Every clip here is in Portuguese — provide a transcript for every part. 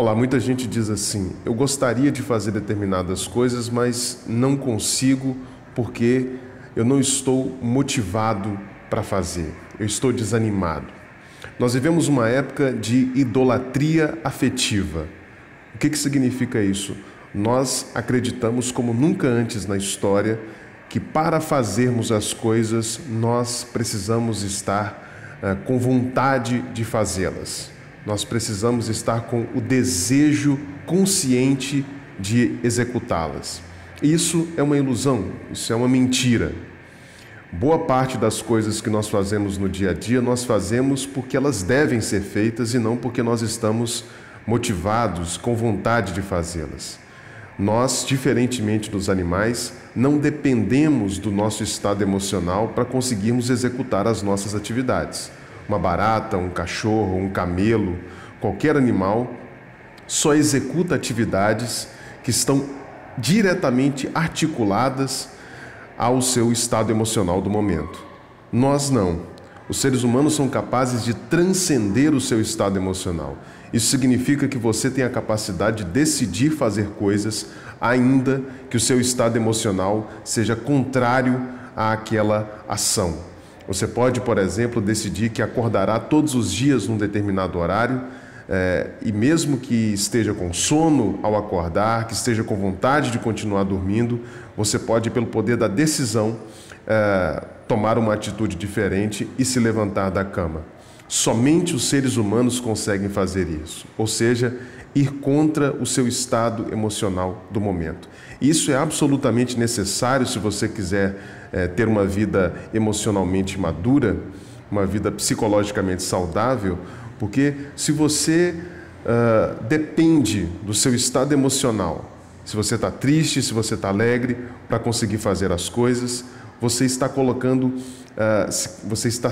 Olá, muita gente diz assim: eu gostaria de fazer determinadas coisas, mas não consigo porque eu não estou motivado para fazer, eu estou desanimado. Nós vivemos uma época de idolatria afetiva. O que significa isso? Nós acreditamos, como nunca antes na história, que para fazermos as coisas, nós precisamos estar com vontade de fazê-las. Nós precisamos estar com o desejo consciente de executá-las. Isso é uma ilusão, isso é uma mentira. Boa parte das coisas que nós fazemos no dia a dia, nós fazemos porque elas devem ser feitas e não porque nós estamos motivados, com vontade de fazê-las. Nós, diferentemente dos animais, não dependemos do nosso estado emocional para conseguirmos executar as nossas atividades. Uma barata, um cachorro, um camelo, qualquer animal só executa atividades que estão diretamente articuladas ao seu estado emocional do momento. Nós não. Os seres humanos são capazes de transcender o seu estado emocional. Isso significa que você tem a capacidade de decidir fazer coisas, ainda que o seu estado emocional seja contrário àquela ação. Você pode, por exemplo, decidir que acordará todos os dias num determinado horário e mesmo que esteja com sono ao acordar, que esteja com vontade de continuar dormindo, você pode, pelo poder da decisão, tomar uma atitude diferente e se levantar da cama. Somente os seres humanos conseguem fazer isso, ou seja, ir contra o seu estado emocional do momento. Isso é absolutamente necessário se você quiser ter uma vida emocionalmente madura, uma vida psicologicamente saudável, porque se você depende do seu estado emocional, se você está triste, se você está alegre para conseguir fazer as coisas, você está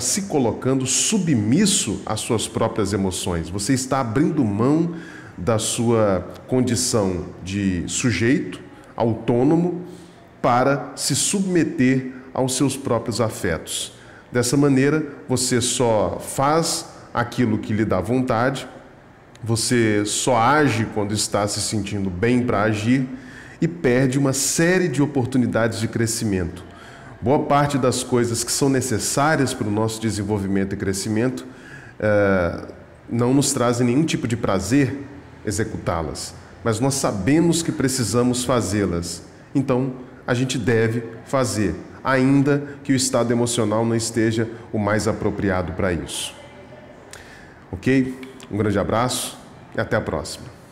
se colocando submisso às suas próprias emoções. Você está abrindo mão da sua condição de sujeito autônomo para se submeter aos seus próprios afetos. Dessa maneira, você só faz aquilo que lhe dá vontade, você só age quando está se sentindo bem para agir e perde uma série de oportunidades de crescimento. Boa parte das coisas que são necessárias para o nosso desenvolvimento e crescimento não nos trazem nenhum tipo de prazer executá-las, mas nós sabemos que precisamos fazê-las, então a gente deve fazer, ainda que o estado emocional não esteja o mais apropriado para isso. Ok? Um grande abraço e até a próxima.